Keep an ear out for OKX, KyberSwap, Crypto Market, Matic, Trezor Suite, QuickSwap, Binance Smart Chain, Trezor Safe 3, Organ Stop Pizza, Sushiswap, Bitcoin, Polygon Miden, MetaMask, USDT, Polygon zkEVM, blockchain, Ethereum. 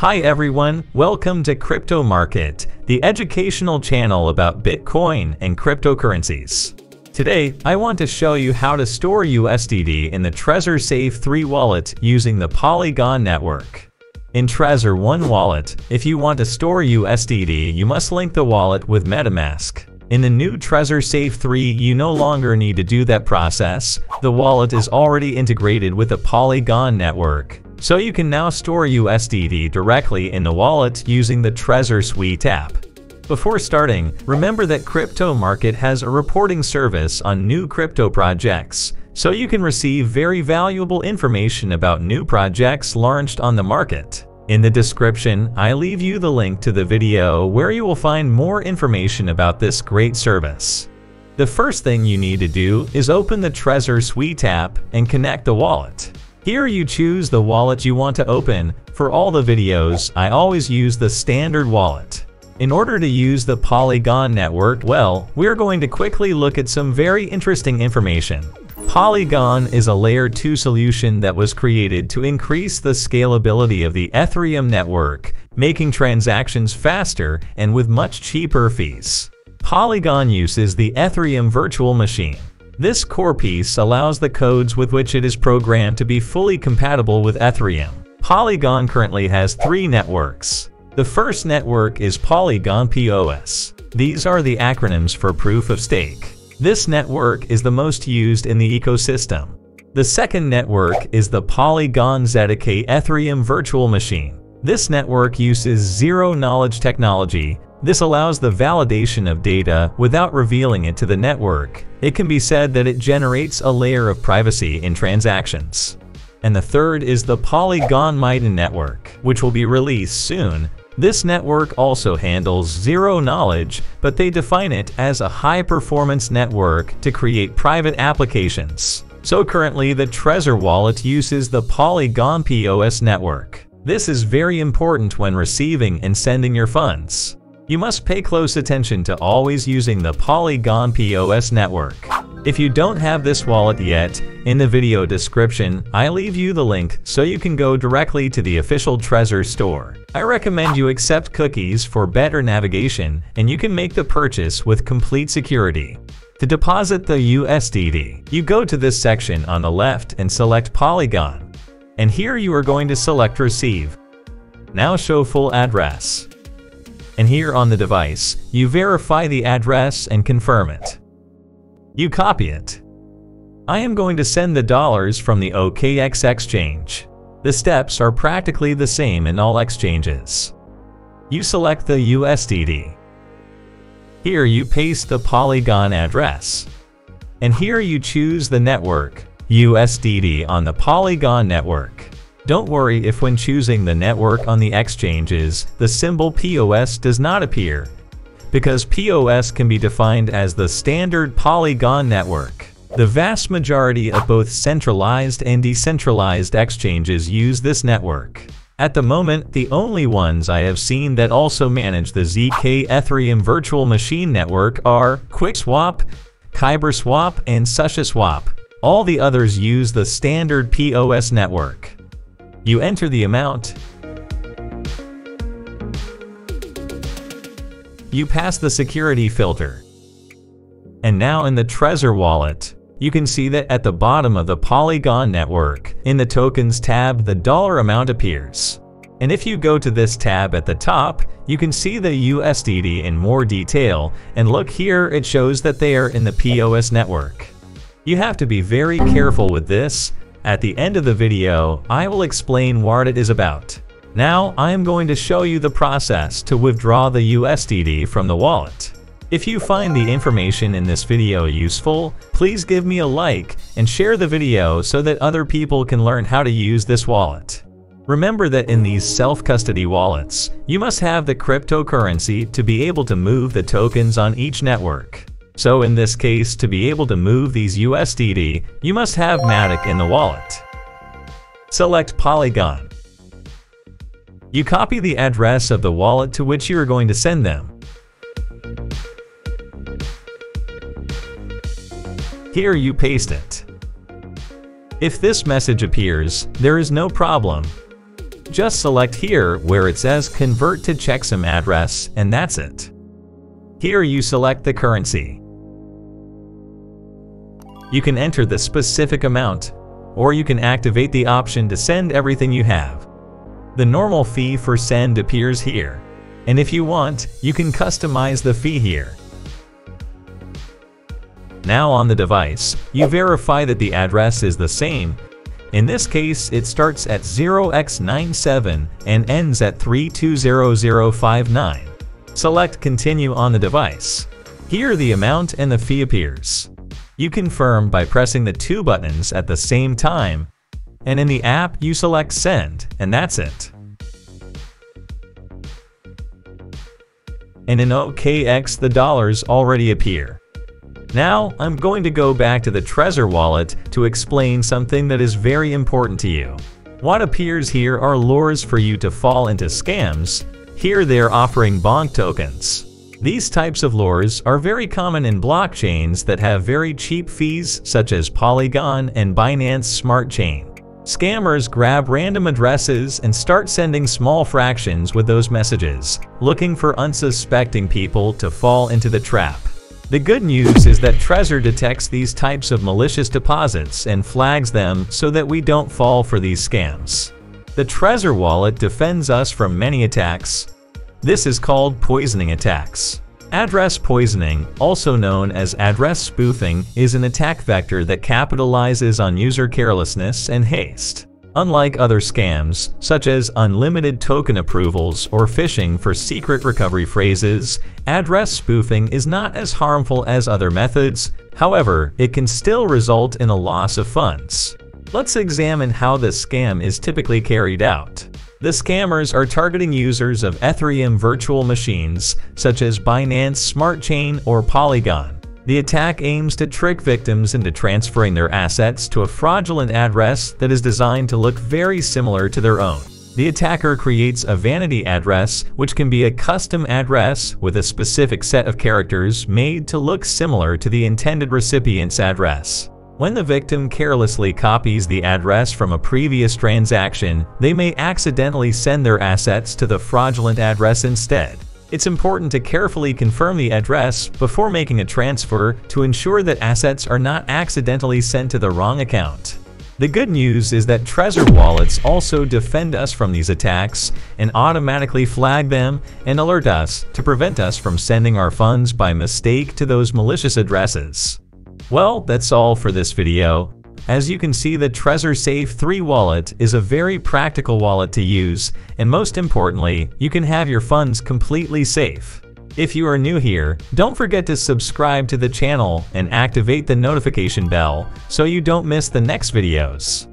Hi everyone, welcome to Crypto Market, the educational channel about Bitcoin and cryptocurrencies. Today, I want to show you how to store USDT in the Trezor Safe 3 wallet using the Polygon network. In Trezor 1 wallet, if you want to store USDT, you must link the wallet with MetaMask. In the new Trezor Safe 3, you no longer need to do that process. The wallet is already integrated with the Polygon network. So you can now store USDT directly in the wallet using the Trezor Suite app. Before starting, remember that Crypto Market has a reporting service on new crypto projects, so you can receive very valuable information about new projects launched on the market. In the description, I leave you the link to the video where you will find more information about this great service. The first thing you need to do is open the Trezor Suite app and connect the wallet. Here you choose the wallet you want to open. For all the videos, I always use the standard wallet. In order to use the Polygon network well, we're going to quickly look at some very interesting information. Polygon is a layer 2 solution that was created to increase the scalability of the Ethereum network, making transactions faster and with much cheaper fees. Polygon uses the Ethereum virtual machine. This core piece allows the codes with which it is programmed to be fully compatible with Ethereum. Polygon currently has 3 networks. The first network is Polygon POS. These are the acronyms for proof of stake. This network is the most used in the ecosystem. The second network is the Polygon zkEVM Ethereum virtual machine. This network uses zero-knowledge technology. This allows the validation of data without revealing it to the network. It can be said that it generates a layer of privacy in transactions. And the third is the Polygon Miden network, which will be released soon. This network also handles zero knowledge, but they define it as a high-performance network to create private applications. So currently, the Trezor wallet uses the Polygon POS network. This is very important when receiving and sending your funds. You must pay close attention to always using the Polygon POS network. If you don't have this wallet yet, in the video description, I leave you the link so you can go directly to the official Trezor store. I recommend you accept cookies for better navigation, and you can make the purchase with complete security. To deposit the USDT, you go to this section on the left and select Polygon. And here you are going to select Receive. Now show full address. And here on the device, you verify the address and confirm it. You copy it. I am going to send the dollars from the OKX exchange. The steps are practically the same in all exchanges. You select the USDT. Here you paste the Polygon address. And here you choose the network, USDT on the Polygon network. Don't worry if when choosing the network on the exchanges, the symbol POS does not appear, because POS can be defined as the standard Polygon network. The vast majority of both centralized and decentralized exchanges use this network. At the moment, the only ones I have seen that also manage the zk Ethereum virtual machine network are QuickSwap, KyberSwap, and Sushiswap. All the others use the standard POS network. You enter the amount. You pass the security filter. And now in the Trezor wallet, you can see that at the bottom of the Polygon network, in the Tokens tab, the dollar amount appears. And if you go to this tab at the top, you can see the USDT in more detail, and look here, it shows that they are in the POS network. You have to be very careful with this. At the end of the video, I will explain what it is about. Now, I am going to show you the process to withdraw the USDT from the wallet. If you find the information in this video useful, please give me a like and share the video so that other people can learn how to use this wallet. Remember that in these self-custody wallets, you must have the cryptocurrency to be able to move the tokens on each network. So in this case, to be able to move these USDT, you must have Matic in the wallet. Select Polygon. You copy the address of the wallet to which you are going to send them. Here you paste it. If this message appears, there is no problem. Just select here where it says Convert to Checksum Address, and that's it. Here you select the currency. You can enter the specific amount, or you can activate the option to send everything you have. The normal fee for send appears here, and if you want, you can customize the fee here. Now on the device, you verify that the address is the same. In this case, it starts at 0x97 and ends at 320059. Select Continue on the device. Here the amount and the fee appears. You confirm by pressing the two buttons at the same time, and in the app you select Send, and that's it. And in OKX the dollars already appear. Now, I'm going to go back to the Trezor wallet to explain something that is very important to you. What appears here are lures for you to fall into scams. Here they're offering bonk tokens. These types of lures are very common in blockchains that have very cheap fees such as Polygon and Binance Smart Chain. Scammers grab random addresses and start sending small fractions with those messages, looking for unsuspecting people to fall into the trap. The good news is that Trezor detects these types of malicious deposits and flags them so that we don't fall for these scams. The Trezor wallet defends us from many attacks. This is called poisoning attacks. Address poisoning, also known as address spoofing, is an attack vector that capitalizes on user carelessness and haste. Unlike other scams, such as unlimited token approvals or phishing for secret recovery phrases, address spoofing is not as harmful as other methods. However, it can still result in a loss of funds. Let's examine how this scam is typically carried out. The scammers are targeting users of Ethereum virtual machines, such as Binance Smart Chain or Polygon. The attack aims to trick victims into transferring their assets to a fraudulent address that is designed to look very similar to their own. The attacker creates a vanity address, which can be a custom address with a specific set of characters made to look similar to the intended recipient's address. When the victim carelessly copies the address from a previous transaction, they may accidentally send their assets to the fraudulent address instead. It's important to carefully confirm the address before making a transfer to ensure that assets are not accidentally sent to the wrong account. The good news is that Trezor wallets also defend us from these attacks and automatically flag them and alert us to prevent us from sending our funds by mistake to those malicious addresses. Well, that's all for this video. As you can see, the Trezor Safe 3 wallet is a very practical wallet to use, and most importantly, you can have your funds completely safe. If you are new here, don't forget to subscribe to the channel and activate the notification bell so you don't miss the next videos.